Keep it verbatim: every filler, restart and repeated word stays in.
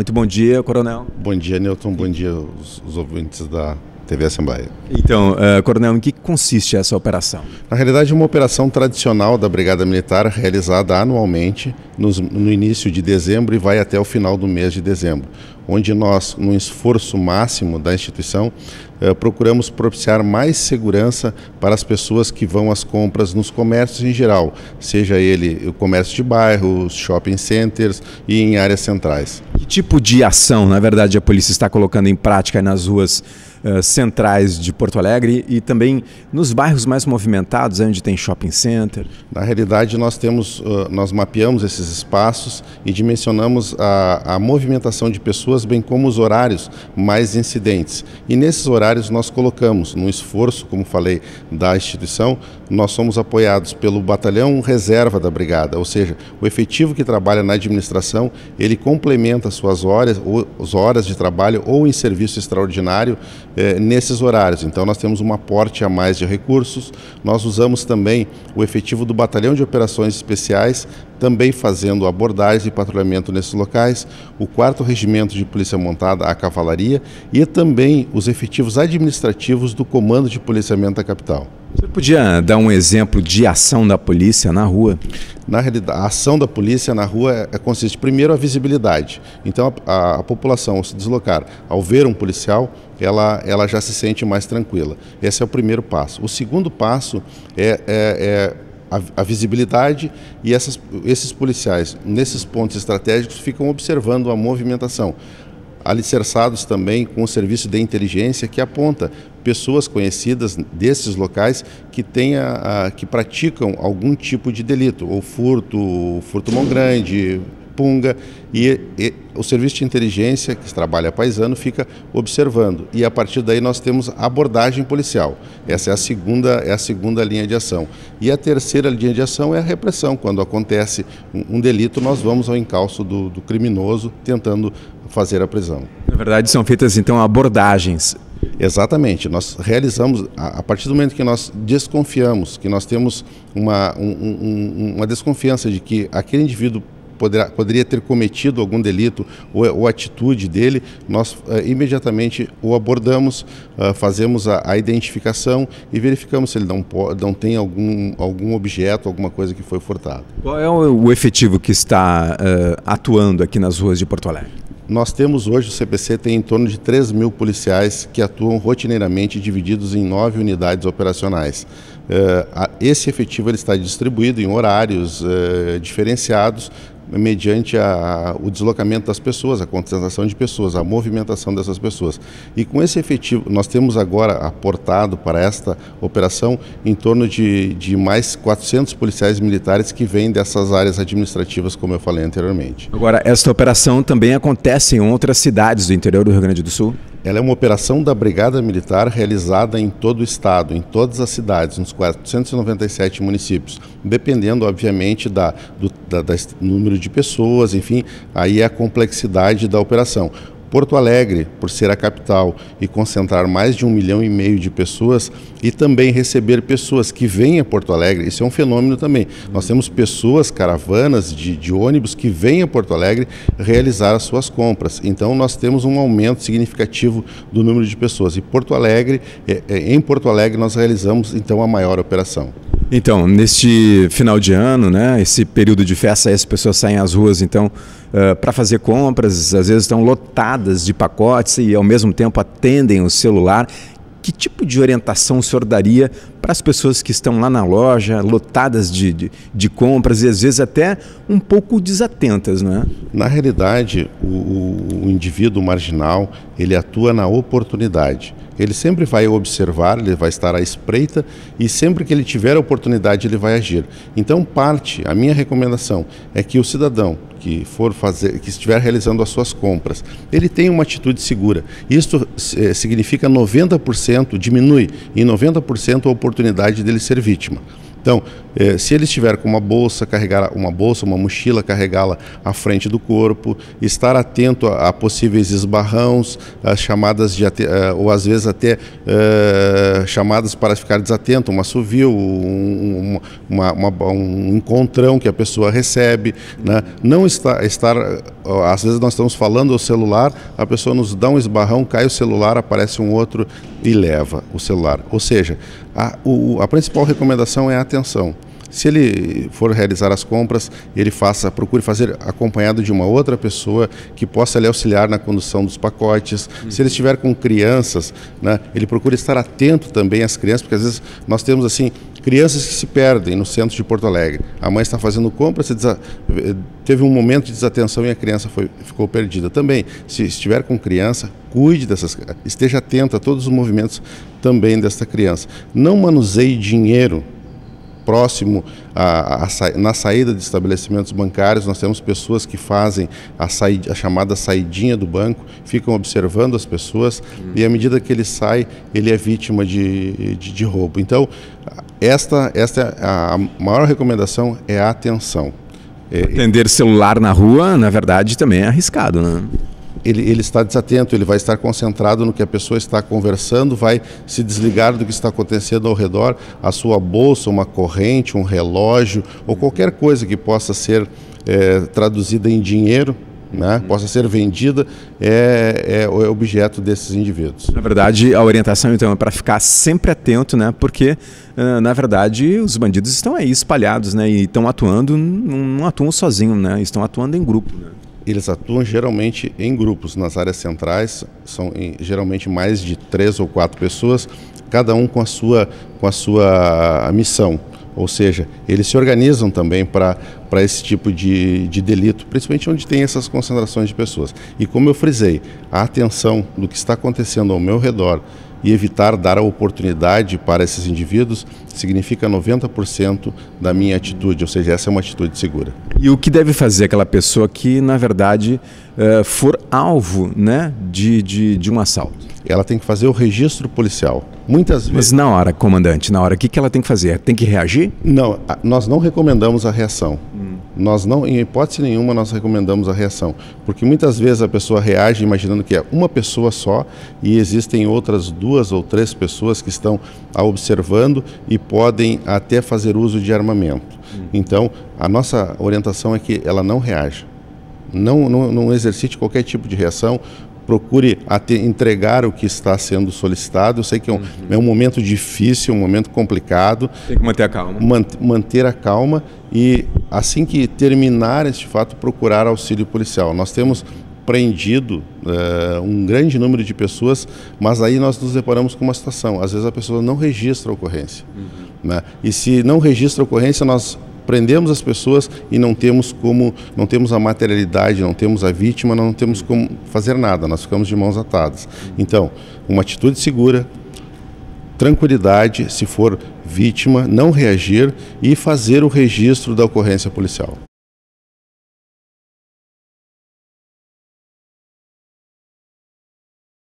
Muito bom dia, Coronel. Bom dia, Newton. Bom dia, os, os ouvintes da T V Assembleia. Então, uh, Coronel, em que consiste essa operação? Na realidade, é uma operação tradicional da Brigada Militar, realizada anualmente nos, no início de dezembro e vai até o final do mês de dezembro, onde nós, no esforço máximo da instituição, eh, procuramos propiciar mais segurança para as pessoas que vão às compras nos comércios em geral, seja ele o comércio de bairros, shopping centers e em áreas centrais. Que tipo de ação, na verdade, a polícia está colocando em prática nas ruas eh, centrais de Porto Alegre e também nos bairros mais movimentados, onde tem shopping center? Na realidade, nós temos, uh, nós mapeamos esses espaços e dimensionamos a, a movimentação de pessoas, bem como os horários mais incidentes. E nesses horários nós colocamos, num esforço, como falei, da instituição, nós somos apoiados pelo Batalhão Reserva da Brigada, ou seja, o efetivo que trabalha na administração, ele complementa suas horas, ou, as horas de trabalho ou em serviço extraordinário eh, nesses horários. Então nós temos um aporte a mais de recursos, nós usamos também o efetivo do Batalhão de Operações Especiais, também fazendo abordagens e patrulhamento nesses locais, o quarto Regimento de Polícia Montada, a Cavalaria, e também os efetivos administrativos do Comando de Policiamento da Capital. Você podia dar um exemplo de ação da polícia na rua? Na realidade, a ação da polícia na rua consiste, primeiro, a visibilidade. Então, a, a, a população, ao se deslocar, ao ver um policial, ela, ela já se sente mais tranquila. Esse é o primeiro passo. O segundo passo é... é, é A, a visibilidade, e essas, esses policiais, nesses pontos estratégicos, ficam observando a movimentação, alicerçados também com o serviço de inteligência que aponta pessoas conhecidas desses locais que tenha, a, que praticam algum tipo de delito, ou furto, ou furto mão grande, punga, e, e o serviço de inteligência, que trabalha paisano, fica observando. E a partir daí nós temos abordagem policial. Essa é a segunda, é a segunda linha de ação. E a terceira linha de ação é a repressão. Quando acontece um, um delito, nós vamos ao encalço do, do criminoso, tentando fazer a prisão. Na verdade, são feitas então abordagens. Exatamente, nós realizamos, a partir do momento que nós desconfiamos, que nós temos uma, um, um, uma desconfiança de que aquele indivíduo Poderia, poderia ter cometido algum delito ou, ou atitude dele, nós uh, imediatamente o abordamos, uh, fazemos a, a identificação e verificamos se ele não, pode, não tem algum, algum objeto, alguma coisa que foi furtada. Qual é o efetivo que está uh, atuando aqui nas ruas de Porto Alegre? Nós temos hoje, o C P C tem em torno de três mil policiais que atuam rotineiramente, divididos em nove unidades operacionais. Esse efetivo ele está distribuído em horários diferenciados, mediante a, o deslocamento das pessoas, a concentração de pessoas, a movimentação dessas pessoas. E com esse efetivo, nós temos agora aportado para esta operação em torno de, de mais quatrocentos policiais militares que vêm dessas áreas administrativas, como eu falei anteriormente. Agora, esta operação também acontece em outras cidades do interior do Rio Grande do Sul? Ela é uma operação da Brigada Militar realizada em todo o estado, em todas as cidades, nos quatrocentos e noventa e sete municípios, dependendo, obviamente, da, do da, da número de pessoas, enfim, aí é a complexidade da operação. Porto Alegre, por ser a capital e concentrar mais de um milhão e meio de pessoas e também receber pessoas que vêm a Porto Alegre, isso é um fenômeno também. Nós temos pessoas, caravanas de, de ônibus que vêm a Porto Alegre realizar as suas compras. Então nós temos um aumento significativo do número de pessoas. E Porto Alegre, é, é, em Porto Alegre nós realizamos então a maior operação. Então, neste final de ano, né, esse período de festa, as pessoas saem às ruas então uh, para fazer compras, às vezes estão lotadas de pacotes e ao mesmo tempo atendem o celular. Que tipo de orientação o senhor daria para as pessoas que estão lá na loja, lotadas de, de, de compras e às vezes até um pouco desatentas, não é? Na realidade, o, o indivíduo marginal, ele atua na oportunidade. Ele sempre vai observar, ele vai estar à espreita e sempre que ele tiver a oportunidade ele vai agir. Então parte, a minha recomendação é que o cidadão que for fazer, que estiver realizando as suas compras, ele tenha uma atitude segura. Isto eh, significa noventa por cento, diminui em noventa por cento a oportunidade dele ser vítima. Então, eh, se ele estiver com uma bolsa, carregar uma bolsa, uma mochila, carregá-la à frente do corpo, estar atento a, a possíveis esbarrões, as chamadas de, ou às vezes até eh, chamadas para ficar desatento, um assovio, um, uma, uma, um encontrão que a pessoa recebe, né? Não está, estar, às vezes nós estamos falando ao celular, a pessoa nos dá um esbarrão, cai o celular, aparece um outro e leva o celular. Ou seja, a, o, a principal recomendação é a atenção. Se ele for realizar as compras, ele faça, procure fazer acompanhado de uma outra pessoa que possa lhe auxiliar na condução dos pacotes. Uhum. Se ele estiver com crianças, né, ele procure estar atento também às crianças, porque às vezes nós temos assim crianças que se perdem no centro de Porto Alegre. A mãe está fazendo compra, se desa... teve um momento de desatenção e a criança foi... ficou perdida também. Se estiver com criança, cuide dessas, esteja atento a todos os movimentos também desta criança. Não manuseie dinheiro próximo a, a, a, na saída de estabelecimentos bancários. Nós temos pessoas que fazem a, saída, a chamada saidinha do banco, ficam observando as pessoas, hum. e à medida que ele sai, ele é vítima de, de, de roubo. Então, esta, esta a, a maior recomendação é a atenção. Atender celular na rua, na verdade, também é arriscado, né? Ele, ele está desatento, ele vai estar concentrado no que a pessoa está conversando, vai se desligar do que está acontecendo ao redor. A sua bolsa, uma corrente, um relógio ou qualquer coisa que possa ser é, traduzida em dinheiro, né, possa ser vendida, é, é, é objeto desses indivíduos. Na verdade, a orientação então é para ficar sempre atento, né, porque uh, na verdade os bandidos estão aí espalhados, né, e estão atuando, não atuam sozinhos, né, estão atuando em grupo, né? Eles atuam geralmente em grupos, nas áreas centrais, são em, geralmente mais de três ou quatro pessoas, cada um com a sua, com a sua missão. Ou seja, eles se organizam também para para esse tipo de, de delito, principalmente onde tem essas concentrações de pessoas. E como eu frisei, a atenção do que está acontecendo ao meu redor e evitar dar a oportunidade para esses indivíduos significa noventa por cento da minha atitude, ou seja, essa é uma atitude segura. E o que deve fazer aquela pessoa que, na verdade, for alvo, né, de, de, de um assalto? Ela tem que fazer o registro policial. Muitas vezes... Mas na hora, comandante, na hora, o que ela tem que fazer? Tem que reagir? Não, nós não recomendamos a reação. Hum. Nós não, em hipótese nenhuma, nós recomendamos a reação, porque muitas vezes a pessoa reage imaginando que é uma pessoa só e existem outras duas ou três pessoas que estão a observando e podem até fazer uso de armamento. Hum. Então, a nossa orientação é que ela não reaja, não, não, não exercite qualquer tipo de reação, procure até entregar o que está sendo solicitado. Eu sei que é um, uhum. é um momento difícil, um momento complicado. Tem que manter a calma. Man, manter a calma e, assim que terminar este fato, procurar auxílio policial. Nós temos prendido uh, um grande número de pessoas, mas aí nós nos deparamos com uma situação. Às vezes a pessoa não registra a ocorrência. Uhum. Né? E se não registra a ocorrência, nós... prendemos as pessoas e não temos como, não temos a materialidade, não temos a vítima, não temos como fazer nada, nós ficamos de mãos atadas. Então, uma atitude segura, tranquilidade, se for vítima, não reagir e fazer o registro da ocorrência policial.